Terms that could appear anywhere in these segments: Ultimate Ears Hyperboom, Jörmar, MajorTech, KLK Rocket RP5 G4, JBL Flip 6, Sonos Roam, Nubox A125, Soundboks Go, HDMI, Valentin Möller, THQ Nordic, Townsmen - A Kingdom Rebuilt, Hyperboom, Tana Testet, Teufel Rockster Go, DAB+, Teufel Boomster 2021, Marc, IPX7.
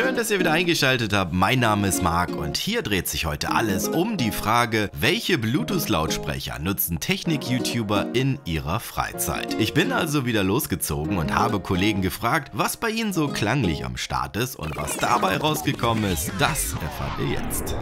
Schön, dass ihr wieder eingeschaltet habt. Mein Name ist Marc und hier dreht sich heute alles um die Frage, welche Bluetooth-Lautsprecher nutzen Technik-YouTuber in ihrer Freizeit? Ich bin also wieder losgezogen und habe Kollegen gefragt, was bei ihnen so klanglich am Start ist, und was dabei rausgekommen ist, das erfahrt ihr jetzt.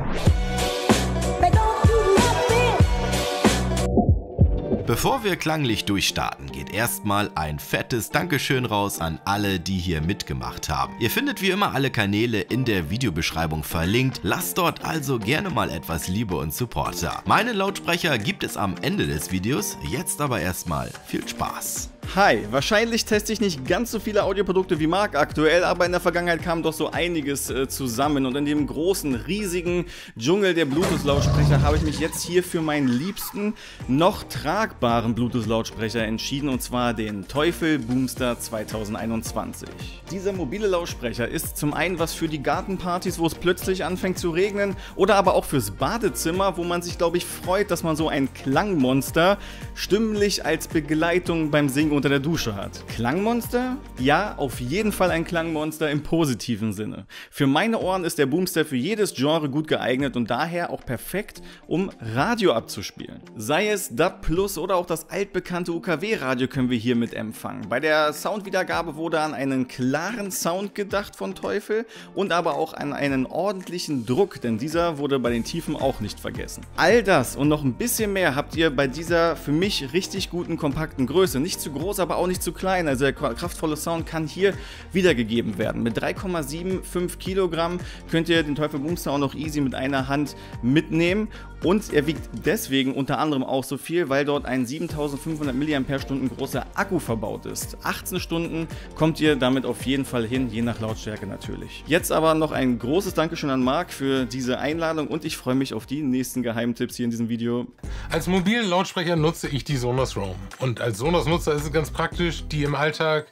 Bevor wir klanglich durchstarten, geht erstmal ein fettes Dankeschön raus an alle, die hier mitgemacht haben. Ihr findet wie immer alle Kanäle in der Videobeschreibung verlinkt, lasst dort also gerne mal etwas Liebe und Support da. Meine Lautsprecher gibt es am Ende des Videos, jetzt aber erstmal viel Spaß. Hi, wahrscheinlich teste ich nicht ganz so viele Audioprodukte wie Marc aktuell, aber in der Vergangenheit kam doch so einiges zusammen, und in dem großen, riesigen Dschungel der Bluetooth-Lautsprecher habe ich mich jetzt hier für meinen liebsten, noch tragbaren Bluetooth-Lautsprecher entschieden, und zwar den Teufel Boomster 2021. Dieser mobile Lautsprecher ist zum einen was für die Gartenpartys, wo es plötzlich anfängt zu regnen, oder aber auch fürs Badezimmer, wo man sich, glaube ich, freut, dass man so ein Klangmonster stimmlich als Begleitung beim Singen unter der Dusche hat. Klangmonster? Ja, auf jeden Fall ein Klangmonster im positiven Sinne. Für meine Ohren ist der Boomster für jedes Genre gut geeignet und daher auch perfekt, um Radio abzuspielen. Sei es DAB+ oder auch das altbekannte UKW-Radio können wir hiermit empfangen. Bei der Soundwiedergabe wurde an einen klaren Sound gedacht von Teufel und aber auch an einen ordentlichen Druck, denn dieser wurde bei den Tiefen auch nicht vergessen. All das und noch ein bisschen mehr habt ihr bei dieser für mich richtig guten, kompakten Größe. Nicht zu groß, aber auch nicht zu klein, also der kraftvolle Sound kann hier wiedergegeben werden. Mit 3,75 Kilogramm könnt ihr den Teufel Boomster auch noch easy mit einer Hand mitnehmen, und er wiegt deswegen unter anderem auch so viel, weil dort ein 7500 mAh großer Akku verbaut ist. 18 Stunden kommt ihr damit auf jeden Fall hin, je nach Lautstärke natürlich. Jetzt aber noch ein großes Dankeschön an Marc für diese Einladung, und ich freue mich auf die nächsten Geheimtipps hier in diesem Video. Als mobilen Lautsprecher nutze ich die Sonos Roam, und als Sonos-Nutzer ist es ganz praktisch, die im Alltag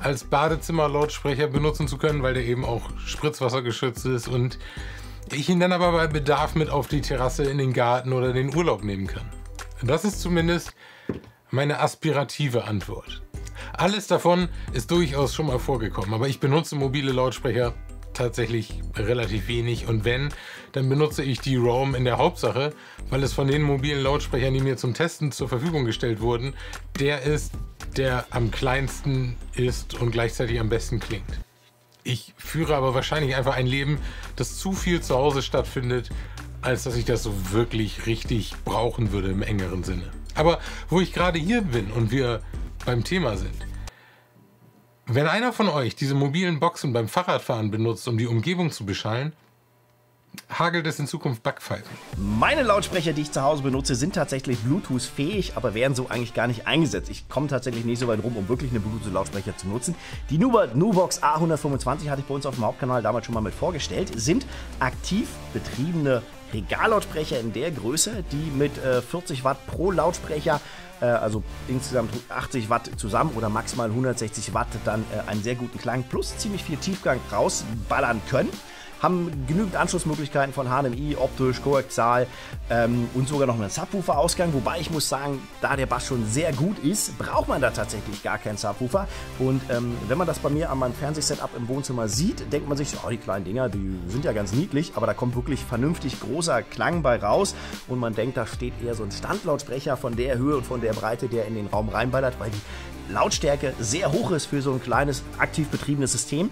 als Badezimmerlautsprecher benutzen zu können, weil der eben auch spritzwassergeschützt ist und ich ihn dann aber bei Bedarf mit auf die Terrasse, in den Garten oder den Urlaub nehmen kann. Das ist zumindest meine aspirative Antwort. Alles davon ist durchaus schon mal vorgekommen, aber ich benutze mobile Lautsprecher tatsächlich relativ wenig, und wenn, dann benutze ich die Roam in der Hauptsache, weil es von den mobilen Lautsprechern, die mir zum Testen zur Verfügung gestellt wurden, der ist, der am kleinsten ist und gleichzeitig am besten klingt. Ich führe aber wahrscheinlich einfach ein Leben, das zu viel zu Hause stattfindet, als dass ich das so wirklich richtig brauchen würde im engeren Sinne. Aber wo ich gerade hier bin und wir beim Thema sind: Wenn einer von euch diese mobilen Boxen beim Fahrradfahren benutzt, um die Umgebung zu beschallen, hagelt es in Zukunft Backpfeifen? Meine Lautsprecher, die ich zu Hause benutze, sind tatsächlich Bluetooth-fähig, aber werden so eigentlich gar nicht eingesetzt. Ich komme tatsächlich nicht so weit rum, um wirklich eine Bluetooth-Lautsprecher zu nutzen. Die Nubox A125 hatte ich bei uns auf dem Hauptkanal damals schon mal mit vorgestellt, sind aktiv betriebene Regallautsprecher in der Größe, die mit 40 Watt pro Lautsprecher, also insgesamt 80 Watt zusammen oder maximal 160 Watt, dann einen sehr guten Klang plus ziemlich viel Tiefgang rausballern können. Haben genügend Anschlussmöglichkeiten von HDMI, optisch, koaxial und sogar noch einen Subwoofer-Ausgang. Wobei ich muss sagen, da der Bass schon sehr gut ist, braucht man da tatsächlich gar keinen Subwoofer. Und wenn man das bei mir an meinem Fernsehsetup im Wohnzimmer sieht, denkt man sich, oh, die kleinen Dinger, die sind ja ganz niedlich, aber da kommt wirklich vernünftig großer Klang bei raus. Und man denkt, da steht eher so ein Standlautsprecher von der Höhe und von der Breite, der in den Raum reinballert, weil die Lautstärke sehr hoch ist für so ein kleines, aktiv betriebenes System.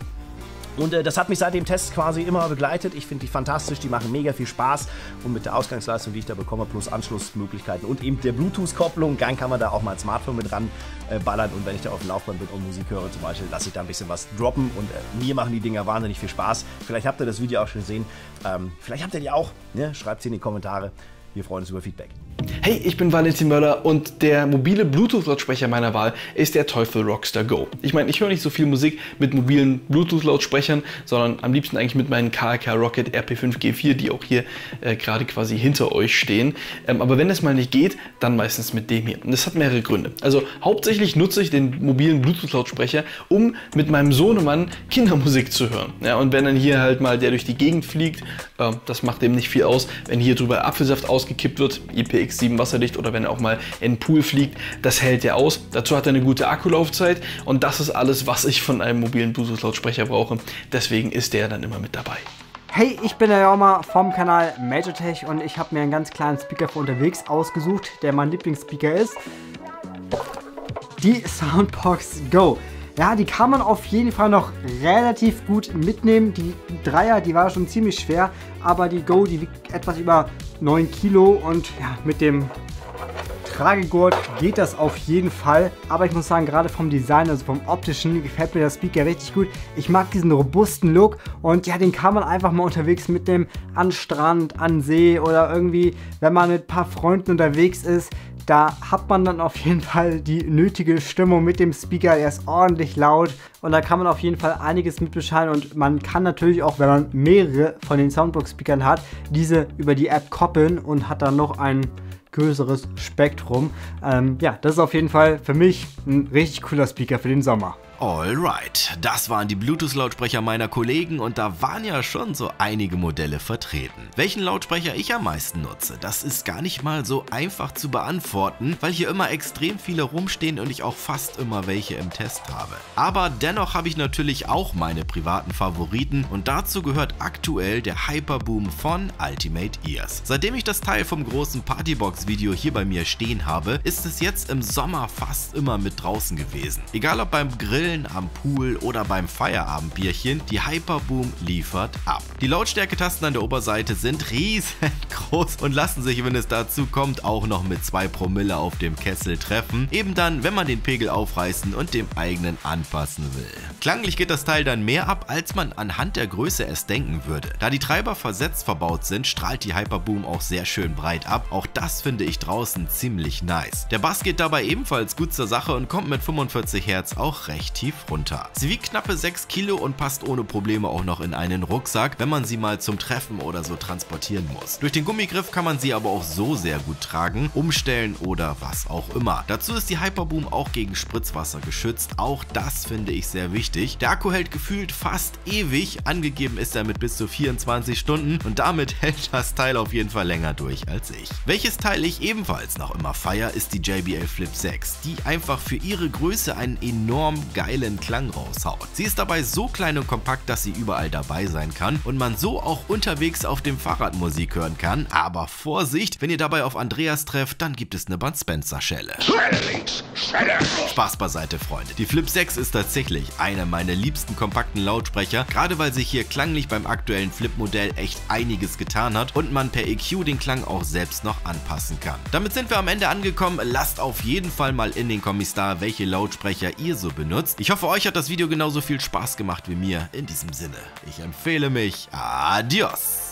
Und das hat mich seit dem Test quasi immer begleitet. Ich finde die fantastisch, die machen mega viel Spaß. Und mit der Ausgangsleistung, die ich da bekomme, plus Anschlussmöglichkeiten und eben der Bluetooth-Kopplung, dann kann man da auch mal ein Smartphone mit ran ballern. Und wenn ich da auf dem Laufband bin und Musik höre zum Beispiel, lasse ich da ein bisschen was droppen. Und mir machen die Dinger wahnsinnig viel Spaß. Vielleicht habt ihr das Video auch schon gesehen. Vielleicht habt ihr die auch. Ne? Schreibt es in die Kommentare. Wir freuen uns über Feedback. Hey, ich bin Valentin Möller, und der mobile Bluetooth-Lautsprecher meiner Wahl ist der Teufel Rockster Go. Ich meine, ich höre nicht so viel Musik mit mobilen Bluetooth-Lautsprechern, sondern am liebsten eigentlich mit meinen KLK Rocket RP5 G4, die auch hier gerade quasi hinter euch stehen. Aber wenn das mal nicht geht, dann meistens mit dem hier. Und das hat mehrere Gründe. Also hauptsächlich nutze ich den mobilen Bluetooth-Lautsprecher, um mit meinem Sohnemann Kindermusik zu hören. Ja, und wenn dann hier halt mal der durch die Gegend fliegt, das macht dem nicht viel aus. Wenn hier drüber Apfelsaft ausgekippt wird, IPX7 IPX7 wasserdicht oder wenn er auch mal in den Pool fliegt, das hält er aus. Dazu hat er eine gute Akkulaufzeit und das ist alles, was ich von einem mobilen Bluetooth-Lautsprecher brauche. Deswegen ist der dann immer mit dabei. Hey, ich bin der Jörmar vom Kanal MajorTech und ich habe mir einen ganz kleinen Speaker für unterwegs ausgesucht, der mein Lieblingsspeaker ist. Die Soundboks Go. Ja, die kann man auf jeden Fall noch relativ gut mitnehmen. Die Dreier, die war schon ziemlich schwer, aber die Go, die wiegt etwas über 9 Kilo und ja, mit dem Tragegurt geht das auf jeden Fall. Aber ich muss sagen, gerade vom Design, also vom Optischen, gefällt mir der Speaker richtig gut. Ich mag diesen robusten Look und ja, den kann man einfach mal unterwegs mitnehmen, an Strand, an See oder irgendwie, wenn man mit ein paar Freunden unterwegs ist. Da hat man dann auf jeden Fall die nötige Stimmung mit dem Speaker, der ist ordentlich laut und da kann man auf jeden Fall einiges mitbeschallen und man kann natürlich auch, wenn man mehrere von den Soundbox-Speakern hat, diese über die App koppeln und hat dann noch ein größeres Spektrum. Ja, das ist auf jeden Fall für mich ein richtig cooler Speaker für den Sommer. Alright, das waren die Bluetooth-Lautsprecher meiner Kollegen und da waren ja schon so einige Modelle vertreten. Welchen Lautsprecher ich am meisten nutze, das ist gar nicht mal so einfach zu beantworten, weil hier immer extrem viele rumstehen und ich auch fast immer welche im Test habe. Aber dennoch habe ich natürlich auch meine privaten Favoriten und dazu gehört aktuell der Hyperboom von Ultimate Ears. Seitdem ich das Teil vom großen Partybox-Video hier bei mir stehen habe, ist es jetzt im Sommer fast immer mit draußen gewesen. Egal ob beim Grill, am Pool oder beim Feierabendbierchen, die Hyperboom liefert ab. Die Lautstärketasten an der Oberseite sind riesengroß und lassen sich, wenn es dazu kommt, auch noch mit 2 Promille auf dem Kessel treffen, eben dann, wenn man den Pegel aufreißen und dem eigenen anpassen will. Klanglich geht das Teil dann mehr ab, als man anhand der Größe es denken würde. Da die Treiber versetzt verbaut sind, strahlt die Hyperboom auch sehr schön breit ab, auch das finde ich draußen ziemlich nice. Der Bass geht dabei ebenfalls gut zur Sache und kommt mit 45 Hertz auch recht tief runter. Sie wiegt knappe 6 Kilo und passt ohne Probleme auch noch in einen Rucksack, wenn man sie mal zum Treffen oder so transportieren muss. Durch den Gummigriff kann man sie aber auch so sehr gut tragen, umstellen oder was auch immer. Dazu ist die Hyperboom auch gegen Spritzwasser geschützt, auch das finde ich sehr wichtig. Der Akku hält gefühlt fast ewig, angegeben ist er mit bis zu 24 Stunden und damit hält das Teil auf jeden Fall länger durch als ich. Welches Teil ich ebenfalls noch immer feiere, ist die JBL Flip 6, die einfach für ihre Größe einen enorm geilen Klang raushaut. Sie ist dabei so klein und kompakt, dass sie überall dabei sein kann und man so auch unterwegs auf dem Fahrrad Musik hören kann. Aber Vorsicht, wenn ihr dabei auf Andreas trefft, dann gibt es eine Bud Spencer-Schelle. Spaß beiseite, Freunde. Die Flip 6 ist tatsächlich einer meiner liebsten kompakten Lautsprecher, gerade weil sich hier klanglich beim aktuellen Flip-Modell echt einiges getan hat und man per EQ den Klang auch selbst noch anpassen kann. Damit sind wir am Ende angekommen. Lasst auf jeden Fall mal in den Kommis da, welche Lautsprecher ihr so benutzt. Ich hoffe, euch hat das Video genauso viel Spaß gemacht wie mir. In diesem Sinne, ich empfehle mich. Adios!